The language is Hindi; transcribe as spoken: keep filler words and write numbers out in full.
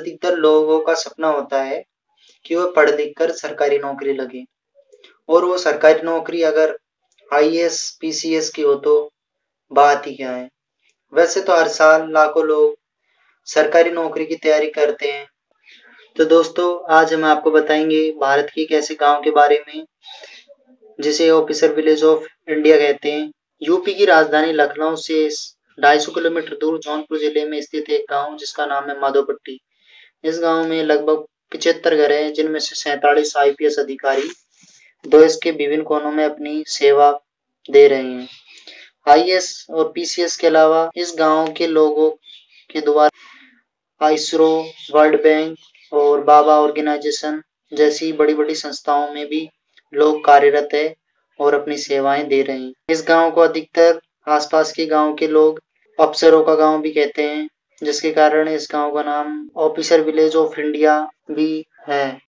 अधिकतर लोगों का सपना होता है कि वह पढ़ लिख कर सरकारी नौकरी लगे, और वो सरकारी नौकरी अगर I A S P C S की हो तो बात ही क्या है। वैसे तो हर साल लाखों लोग सरकारी नौकरी की तैयारी करते हैं। तो दोस्तों, आज हम आपको बताएंगे भारत के एक ऐसे गाँव के बारे में जिसे ऑफिसर विलेज ऑफ इंडिया कहते हैं। यूपी की राजधानी लखनऊ से ढाई सौ किलोमीटर दूर जौनपुर जिले में स्थित एक गांव जिसका नाम है माधोपट्टी। इस गांव में लगभग पचहत्तर घर हैं, जिनमें से सैंतालीस आई पी एस अधिकारी देश के विभिन्न कोनों में अपनी सेवा दे रहे हैं। आई ए एस और पी सी एस के अलावा इस गांव के लोगों के द्वारा आइसरो, वर्ल्ड बैंक और बाबा ऑर्गेनाइजेशन जैसी बड़ी बड़ी संस्थाओं में भी लोग कार्यरत है और अपनी सेवाएं दे रहे हैं। इस गांव को अधिकतर आसपास के गांव के लोग अफसरों का गांव भी कहते हैं, जिसके कारण इस गांव का नाम ऑफिसर विलेज ऑफ इंडिया भी है।